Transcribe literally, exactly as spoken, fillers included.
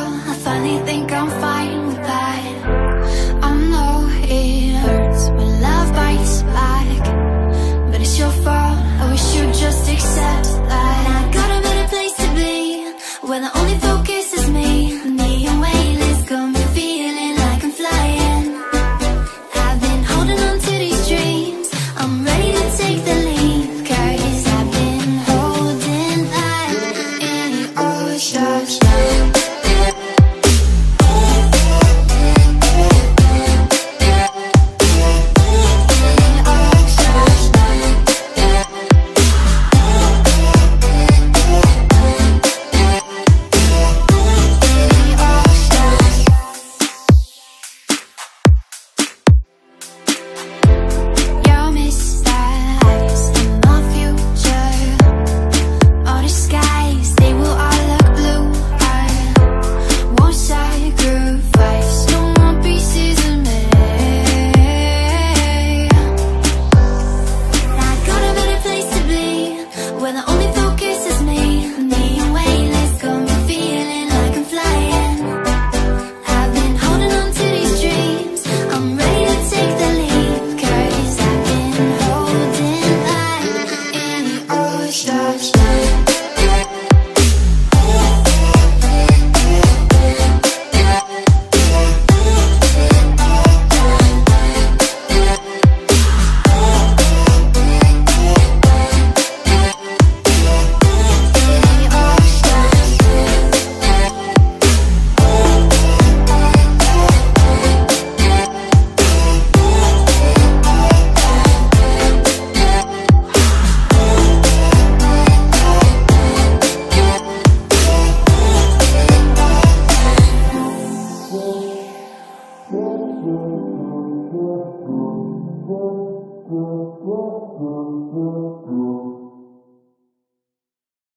I finally think I'm fine with that.